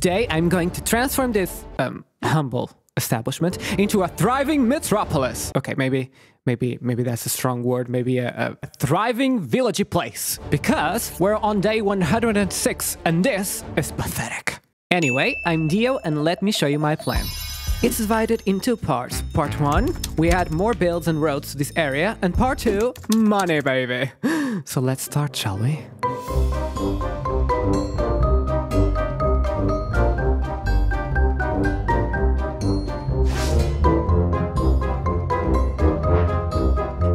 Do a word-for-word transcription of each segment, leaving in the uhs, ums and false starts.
Today I'm going to transform this, um, humble establishment into a thriving metropolis. Okay, maybe, maybe, maybe that's a strong word. Maybe a, a thriving villagey place. Because we're on day one hundred six and this is pathetic. Anyway, I'm Dio and let me show you my plan. It's divided in two parts. Part one, we add more builds and roads to this area. And part two, money, baby. So let's start, shall we?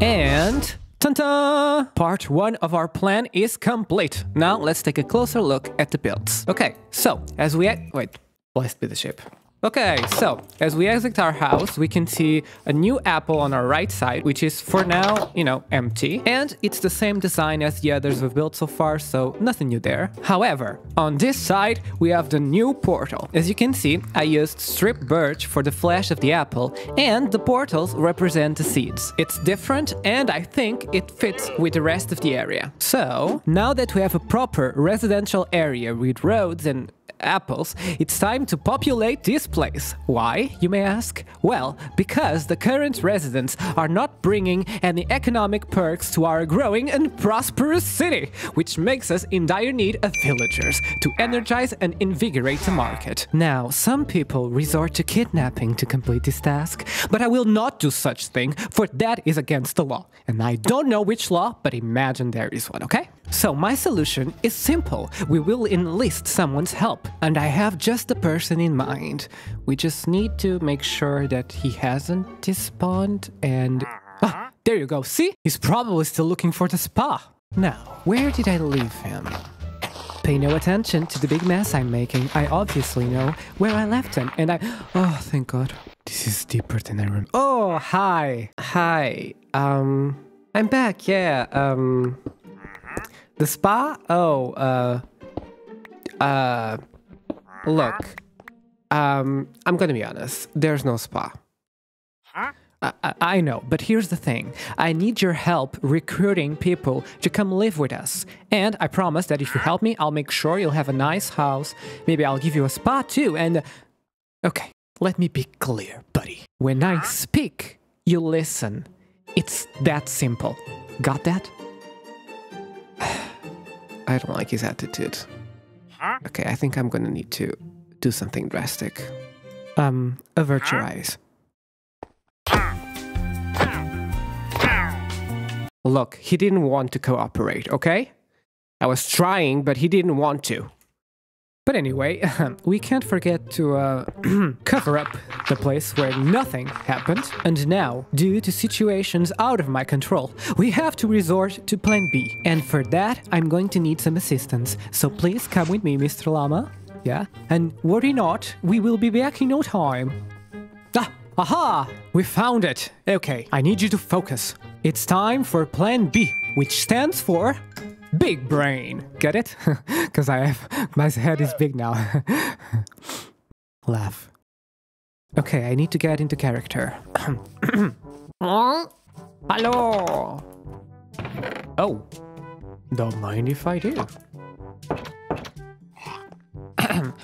And... ta-da! Part one of our plan is complete. Now let's take a closer look at the builds. Okay, so as we... wait, blessed be the ship. Okay, so as we exit our house, we can see a new apple on our right side, which is for now, you know, empty. And it's the same design as the others we've built so far, so nothing new there. However, on this side, we have the new portal. As you can see, I used strip birch for the flesh of the apple, and the portals represent the seeds. It's different, and I think it fits with the rest of the area. So, now that we have a proper residential area with roads and apples, it's time to populate this place. Why, you may ask? Well, because the current residents are not bringing any economic perks to our growing and prosperous city, which makes us in dire need of villagers to energize and invigorate the market. Now, some people resort to kidnapping to complete this task, but I will not do such thing, for that is against the law. And I don't know which law, but imagine there is one, okay? So my solution is simple. We will enlist someone's help, and I have just the person in mind. We just need to make sure that he hasn't despawned and... ah, there you go, see? He's probably still looking for the spa. Now, where did I leave him? Pay no attention to the big mess I'm making. I obviously know where I left him, and I... oh, thank God. This is deeper than I remember. Oh, hi. Hi. Um, I'm back, yeah. Um... The spa? Oh, uh, uh, look, um, I'm gonna be honest, there's no spa. Huh? I, I, I know, but here's the thing. I need your help recruiting people to come live with us. And I promise that if you help me, I'll make sure you'll have a nice house. Maybe I'll give you a spa too, and... okay, let me be clear, buddy. When I speak, you listen. It's that simple. Got that? I don't like his attitude. Okay, I think I'm gonna need to do something drastic. Um, avert your eyes. Look, he didn't want to cooperate, okay? I was trying, but he didn't want to. But anyway, we can't forget to uh, cover up the place where nothing happened. And now, due to situations out of my control, we have to resort to plan B. And for that, I'm going to need some assistance. So please come with me, Mister Llama. Yeah? And worry not, we will be back in no time. Ah! Aha! We found it! Okay, I need you to focus. It's time for plan B, which stands for... big brain. Get it? Because I have... my head is big now. Laugh. Okay, I need to get into character. Hello! Oh. Don't mind if I do.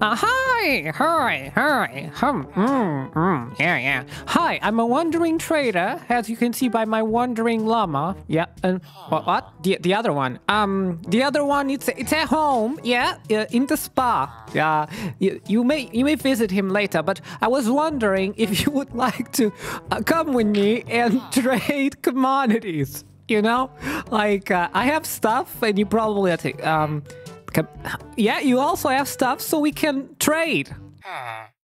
Uh, hi, hi, hi, hum, mm, mm, yeah, yeah. Hi, I'm a wandering trader, as you can see by my wandering llama. Yeah, and what? what? The the other one. Um, the other one. It's it's at home. Yeah, uh, in the spa. Yeah, uh, you, you may you may visit him later. But I was wondering if you would like to uh, come with me and trade commodities. You know, like uh, I have stuff, and you probably I think um. yeah, you also have stuff, so we can trade.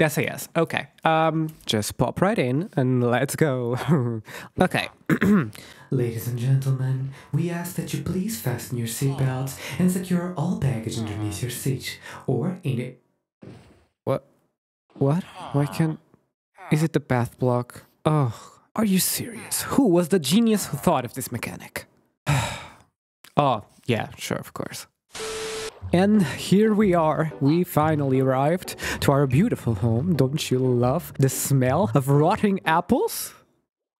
That's a yes. Okay. Um, just pop right in and let's go. Okay. Ladies and gentlemen, we ask that you please fasten your seatbelts and secure all baggage underneath your seat or in it. What? What? Why can't... is it the bath block? Oh, are you serious? Who was the genius who thought of this mechanic? Oh, yeah, sure, of course. And here we are. We finally arrived to our beautiful home. Don't you love the smell of rotting apples?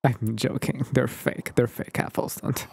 I'm joking. They're fake. They're fake apples. Don't,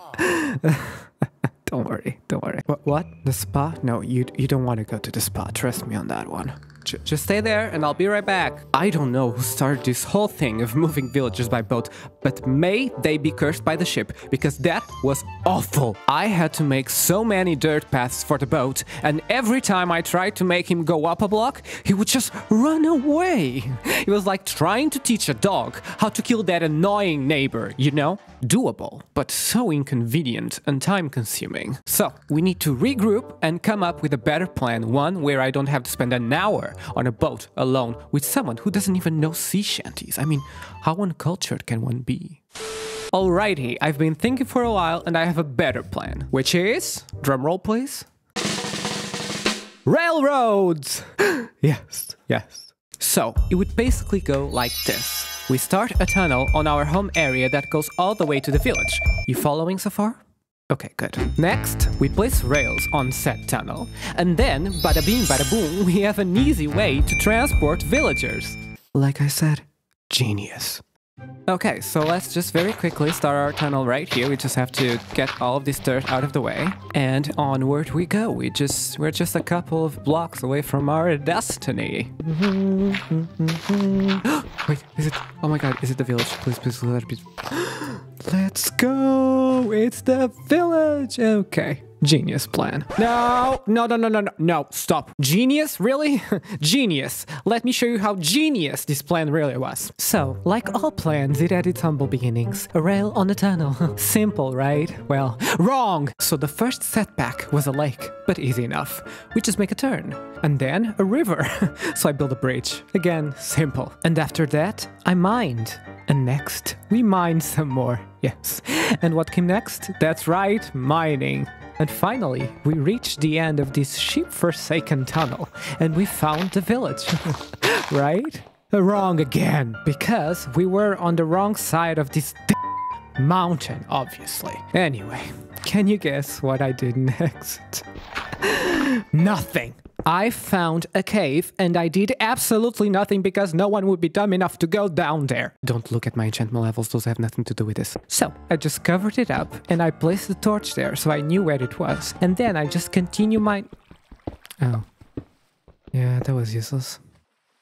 don't worry. Don't worry. What, what? The spa? No, you, you don't want to go to the spa. Trust me on that one. J just stay there and I'll be right back. I don't know who started this whole thing of moving villagers by boat, but may they be cursed by the ship, because that was awful. I had to make so many dirt paths for the boat, and every time I tried to make him go up a block, he would just run away. It was like trying to teach a dog how to kill that annoying neighbor, you know? Doable, but so inconvenient and time-consuming. So, we need to regroup and come up with a better plan, one where I don't have to spend an hour on a boat alone with someone who doesn't even know sea shanties. I mean, how uncultured can one be? Alrighty, I've been thinking for a while and I have a better plan, which is... drumroll please. Railroads! Yes, yes. So, it would basically go like this. We start a tunnel on our home area that goes all the way to the village. You following so far? Okay, good. Next, we place rails on said tunnel. And then, bada bing bada boom, we have an easy way to transport villagers. Like I said, genius. Okay, so let's just very quickly start our tunnel right here. We just have to get all of this dirt out of the way. And onward we go. We just, we're just a couple of blocks away from our destiny. Wait, is it... oh my god, is it the village? Please, please, let it be... Let's go! It's the village! Okay. Genius plan. No, no, no, no, no, no, no, stop. Genius, really? Genius. Let me show you how genius this plan really was. So, like all plans, it had its humble beginnings. A rail on a tunnel. Simple, right? Well, wrong! So the first setback was a lake, but easy enough. We just make a turn. And then a river. So I built a bridge. Again, simple. And after that, I mined. And next, we mined some more. Yes. And what came next? That's right, mining. And finally, we reached the end of this sheep-forsaken tunnel, and we found the village. Right? Wrong again, because we were on the wrong side of this d mountain, obviously. Anyway, can you guess what I did next? Nothing! I found a cave, and I did absolutely nothing because no one would be dumb enough to go down there. Don't look at my enchantment levels, those have nothing to do with this. So, I just covered it up, and I placed the torch there, so I knew where it was. And then I just continue my... oh. Yeah, that was useless.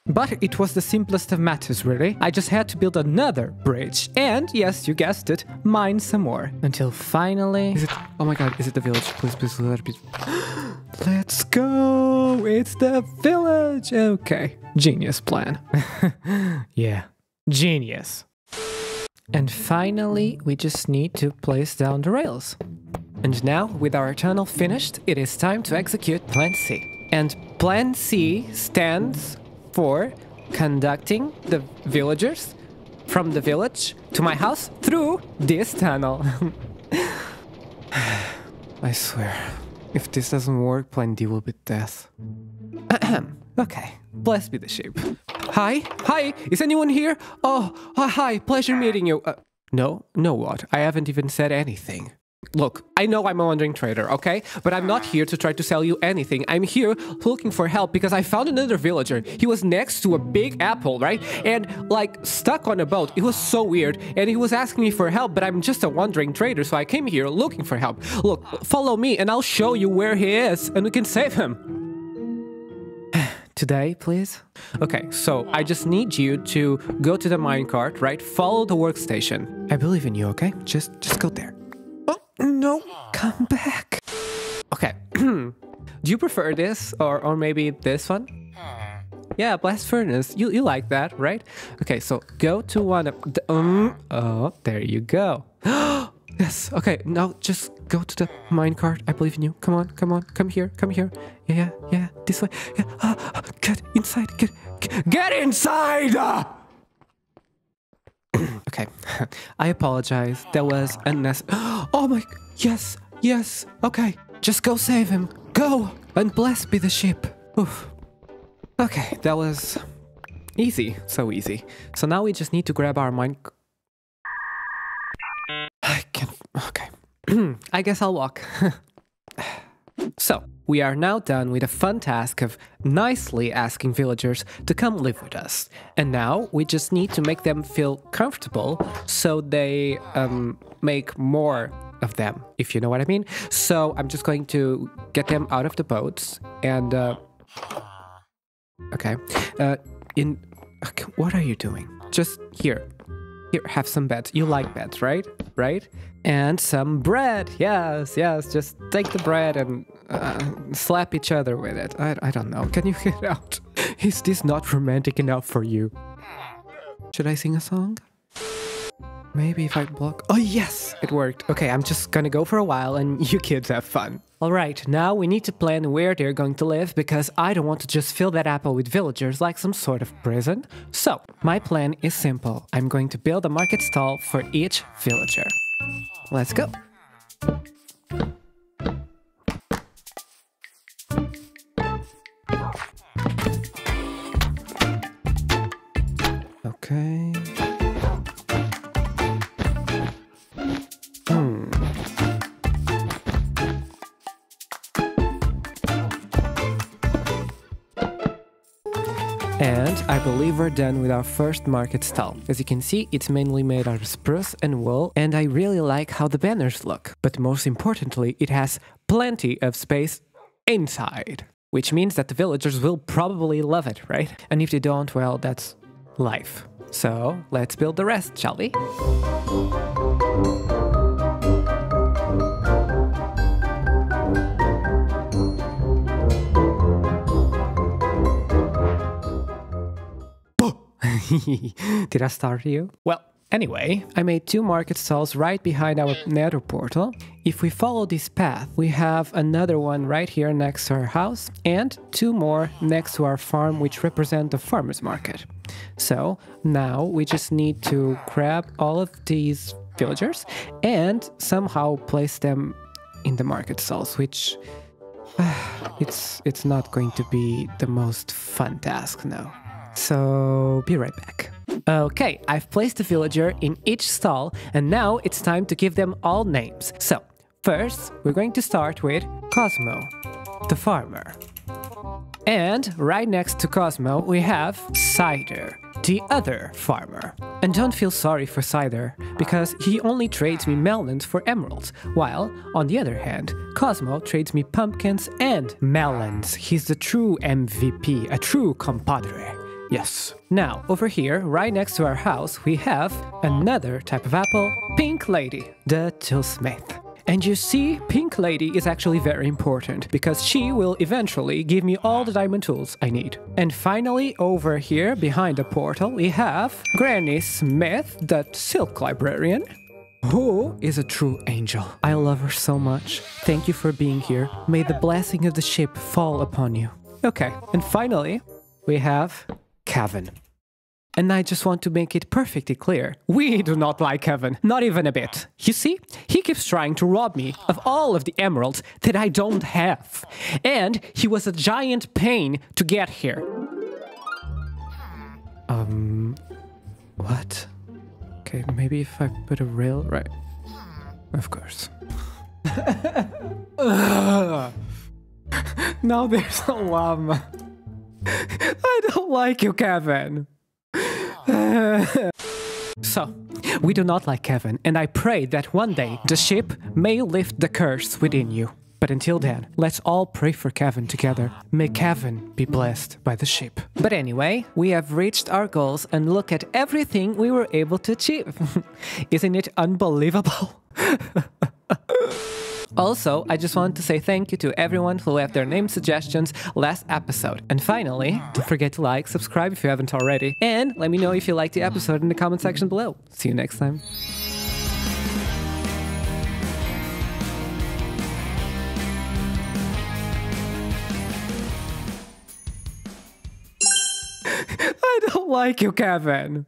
But it was the simplest of matters, really. I just had to build another bridge. And, yes, you guessed it, mine some more. Until finally... is it... oh my god, is it the village? Please, please, let it be... Let's go! It's the village! Okay. Genius plan. Yeah. Genius. And finally, we just need to place down the rails. And now, with our tunnel finished, it is time to execute Plan C. And Plan C stands for conducting the villagers from the village to my house through this tunnel. I swear. If this doesn't work, Plan D will be death. Okay, blessed be the sheep. Hi? Hi? Is anyone here? Oh, oh hi, pleasure meeting you. Uh, no? No what? I haven't even said anything. Look, I know I'm a wandering trader, okay? But I'm not here to try to sell you anything. I'm here looking for help because I found another villager. He was next to a big apple, right? And, like, stuck on a boat. It was so weird. And he was asking me for help, but I'm just a wandering trader, so I came here looking for help. Look, follow me and I'll show you where he is and we can save him. Today, please? Okay, so I just need you to go to the minecart, right? Follow the workstation. I believe in you, okay? Just, just go there. No, come back. Okay. Do you prefer this or or maybe this one? Yeah, blast furnace. You you like that, right? Okay, so go to one of the, um, oh, there you go. Yes. Okay, now just go to the minecart. I believe in you. Come on, come on, come here, come here. Yeah, yeah, this way. Yeah. Uh, get inside. Get get, get inside. Uh! Okay, I apologize. That was unnecessary. Oh my, yes, yes, okay. Just go save him. Go, and blessed be the ship. Oof. Okay, that was easy, so easy. So now we just need to grab our mine... I can't, okay. I guess I'll walk. So, we are now done with a fun task of nicely asking villagers to come live with us. And now we just need to make them feel comfortable so they um, make more of them, if you know what I mean. So I'm just going to get them out of the boats and... Uh, Okay. Uh, in... What are you doing? Just here. Here, have some beds. You like beds, right? Right? And some bread. Yes, yes. Just take the bread and uh, slap each other with it. I, I don't know. Can you get out? Is this not romantic enough for you? Should I sing a song? Maybe if I block... Oh, yes! It worked. Okay, I'm just gonna go for a while and you kids have fun. Alright, now we need to plan where they're going to live because I don't want to just fill that apple with villagers like some sort of prison. So, my plan is simple. I'm going to build a market stall for each villager. Let's go! Okay... Hmm... And I believe we're done with our first market stall. As you can see, it's mainly made out of spruce and wool, and I really like how the banners look. But most importantly, it has plenty of space inside. Which means that the villagers will probably love it, right? And if they don't, well, that's life. So, let's build the rest, shall we? Did I start you? Well, anyway, I made two market stalls right behind our nether portal. If we follow this path, we have another one right here next to our house and two more next to our farm, which represent the farmer's market. So now we just need to grab all of these villagers and somehow place them in the market stalls, which uh, it's, it's not going to be the most fun task now. So, be right back. Okay, I've placed a villager in each stall, and now it's time to give them all names. So, first, we're going to start with Cosmo, the farmer. And right next to Cosmo, we have Cider, the other farmer. And don't feel sorry for Cider, because he only trades me melons for emeralds, while, on the other hand, Cosmo trades me pumpkins and melons. He's the true M V P, a true compadre. Yes. Now, over here, right next to our house, we have another type of apple, Pink Lady, the Toolsmith. And you see, Pink Lady is actually very important, because she will eventually give me all the diamond tools I need. And finally, over here, behind the portal, we have Granny Smith, the Silk Librarian, who is a true angel. I love her so much. Thank you for being here. May the blessing of the ship fall upon you. Okay, and finally, we have... Kevin. And I just want to make it perfectly clear. We do not like Kevin. Not even a bit. You see, he keeps trying to rob me of all of the emeralds that I don't have. And he was a giant pain to get here. Um... What? Okay, maybe if I put a rail... Right. Of course. Now there's a llama. I don't like you, Kevin. So, we do not like Kevin, and I pray that one day the ship may lift the curse within you. But until then, let's all pray for Kevin together. May Kevin be blessed by the ship. But anyway, we have reached our goals and look at everything we were able to achieve. Isn't it unbelievable? Also, I just want to say thank you to everyone who left their name suggestions last episode. And finally, don't forget to like, subscribe if you haven't already, and let me know if you liked the episode in the comment section below. See you next time. I don't like you, Kevin.